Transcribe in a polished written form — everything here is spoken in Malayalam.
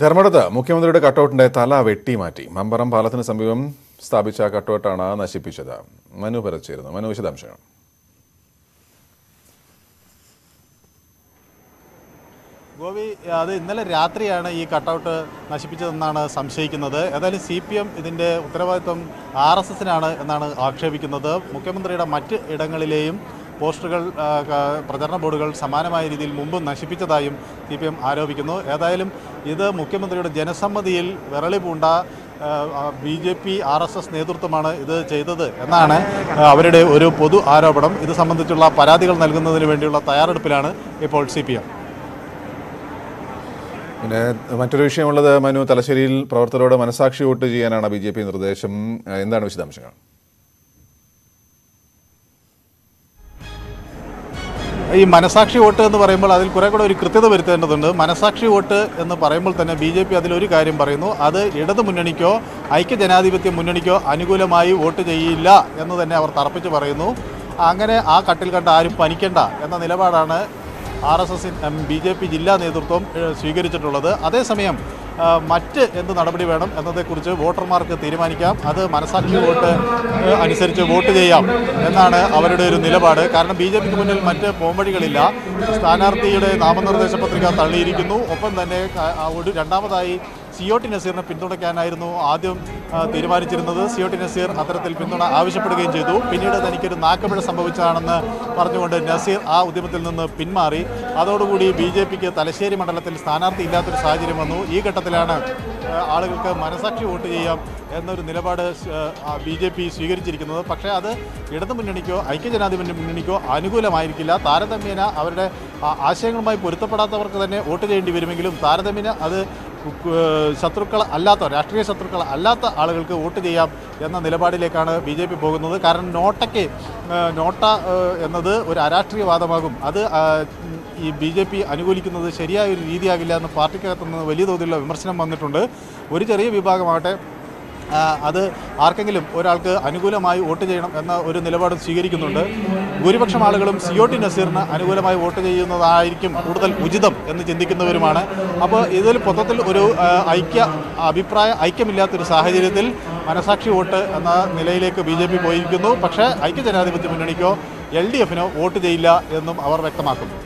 Dharmadata, Mukhyamanthriyude cutouttinte thala vettimatti, Mambaram palathinu samipam sthapicha cutout aanu nashippichathu. Manu parachirunnu. Manu Vishadamsam. Govi, ഇന്നലെ രാത്രിയാണ് ഈ കട്ട് ഔട്ട് നശിപ്പിച്ചതെന്നാണ് സംശയിക്കുന്നത്. ഏതായാലും സിപിഎം ഇതിന്റെ ഉത്തരവാദിത്തം ആർഎസ്എസിനാണ് എന്നാണ് ആക്ഷേപിക്കുന്നത്. മുഖ്യമന്ത്രിയുടെ മറ്റ് ഇടങ്ങളിലെയും പോസ്റ്ററുകൾ പ്രചരണ ബോർഡുകൾ സമാനമായ രീതിയിൽ മുമ്പ് നശിപ്പിച്ചതായും സിപിഎം ആരോപിക്കുന്നു. ഏതായാലും ഇത് മുഖ്യമന്ത്രിയുടെ ജനസമ്മതിയിൽ വിരളി പൂണ്ട ബിജെപി ആർഎസ്എസ് നേതൃത്വമാണ് ഇത് ചെയ്തത് എന്നാണ് അവരുടെ ഒരു പൊതു ആരോപണം. ഇത് സംബന്ധിച്ചുള്ള പരാതികൾ നൽകുന്നതിന് വേണ്ടിയുള്ള തയ്യാറെടുപ്പിലാണ് ഇപ്പോൾ സിപിഎം. മറ്റൊരു വിഷയമുള്ളത് മനു തലശ്ശേരിയിൽ പ്രവർത്തകരോട് മനസാക്ഷി വോട്ട് ചെയ്യാനാണ് ബി ജെ പി നിർദ്ദേശം. എന്താണ് വിശദാംശങ്ങൾ? ഈ മനസാക്ഷി വോട്ട് എന്ന് പറയുമ്പോൾ അതിൽ കുറെ കൂടെ ഒരു കൃത്യത വരുത്തേണ്ടതുണ്ട്. മനസാക്ഷി വോട്ട് എന്ന് പറയുമ്പോൾ തന്നെ ബി ജെ പി അതിലൊരു കാര്യം പറയുന്നു, അത് ഇടതു മുന്നണിക്കോ ഐക്യജനാധിപത്യ മുന്നണിക്കോ അനുകൂലമായി വോട്ട് ചെയ്യില്ല എന്ന് തന്നെ അവർ തറപ്പിച്ച് പറയുന്നു. അങ്ങനെ ആ കട്ടിൽ കണ്ട് ആരും പനിക്കേണ്ട എന്ന നിലപാടാണ് R S S B J P ജില്ലാ നേതൃത്വം സ്വീകരിച്ചിട്ടുള്ളത്. അതേസമയം മറ്റ് എന്ത് നടപടി വേണം എന്നതേക്കുറിച്ച് വോട്ടർമാർക്ക് തീരുമാനിക്കാം, അത് മനസാക്ഷി വോട്ട് അനുസരിച്ച് വോട്ട് ചെയ്യാം എന്നാണ് അവരുടെ ഒരു നിലപാട്. കാരണം ബി ജെ പിക്ക് മുന്നിൽ മറ്റ് പോംവഴികളില്ല. സ്ഥാനാർത്ഥിയുടെ നാമനിർദ്ദേശ പത്രിക തള്ളിയിരിക്കുന്നു. ഒപ്പം തന്നെ ഒരു രണ്ടാമതായി സിഒ ടി നസീറിനെ പിന്തുണയ്ക്കാനായിരുന്നു ആദ്യം തീരുമാനിച്ചിരുന്നത്. സിഒ ടി നസീർ അത്തരത്തിൽ പിന്തുണ ആവശ്യപ്പെടുകയും ചെയ്തു. പിന്നീട് തനിക്കൊരു നാക്കപിഴ സംഭവിച്ചതാണെന്ന് പറഞ്ഞുകൊണ്ട് നസീർ ആ ഉദ്യമത്തിൽ നിന്ന് പിന്മാറി. അതോടുകൂടി ബി ജെ പിക്ക് തലശ്ശേരി മണ്ഡലത്തിൽ സ്ഥാനാർത്ഥി ഇല്ലാത്തൊരു സാഹചര്യം വന്നു. ഈ ഘട്ടത്തിലാണ് ആളുകൾക്ക് മനസാക്ഷി വോട്ട് ചെയ്യാം എന്നൊരു നിലപാട് ബി ജെ പി സ്വീകരിച്ചിരിക്കുന്നത്. പക്ഷേ അത് ഇടതു മുന്നണിക്കോ ഐക്യജനാധിപത്യ മുന്നണിക്കോ അനുകൂലമായിരിക്കില്ല. താരതമ്യേന അവരുടെ ആശയങ്ങളുമായി പൊരുത്തപ്പെടാത്തവർക്ക് തന്നെ വോട്ട് ചെയ്യേണ്ടി വരുമെങ്കിലും താരതമ്യേന അത് ശത്രുക്കൾ അല്ലാത്ത രാഷ്ട്രീയ ശത്രുക്കൾ അല്ലാത്ത ആളുകൾക്ക് വോട്ട് ചെയ്യാം എന്ന നിലപാടിലേക്കാണ് ബി ജെ പി പോകുന്നത്. കാരണം നോട്ട എന്നത് ഒരു അരാഷ്ട്രീയവാദമാകും. അത് ഈ ബി ജെ പി അനുകൂലിക്കുന്നത് ശരിയായ ഒരു രീതിയാകില്ല എന്ന് പാർട്ടിക്കകത്തു നിന്ന് വലിയ തോതിലുള്ള വിമർശനം വന്നിട്ടുണ്ട്. ഒരു ചെറിയ വിഭാഗമാകട്ടെ അത് ആർക്കെങ്കിലും ഒരാൾക്ക് അനുകൂലമായി വോട്ട് ചെയ്യണം എന്ന ഒരു നിലപാട് സ്വീകരിക്കുന്നുണ്ട്. ഭൂരിപക്ഷം ആളുകളും സിഒ ടി നസീറിന് അനുകൂലമായി വോട്ട് ചെയ്യുന്നതായിരിക്കും കൂടുതൽ ഉചിതം എന്ന് ചിന്തിക്കുന്നവരുമാണ്. അപ്പോൾ ഇതിൽ മൊത്തത്തിൽ ഒരു ഐക്യമില്ലാത്തൊരു സാഹചര്യത്തിൽ മനസാക്ഷി വോട്ട് എന്ന നിലയിലേക്ക് ബി ജെ പി പോയിരിക്കുന്നു. പക്ഷേ ഐക്യജനാധിപത്യ മുന്നണിക്കോ എൽ ഡി എഫിനോ വോട്ട് ചെയ്യില്ല എന്നും അവർ വ്യക്തമാക്കുന്നു.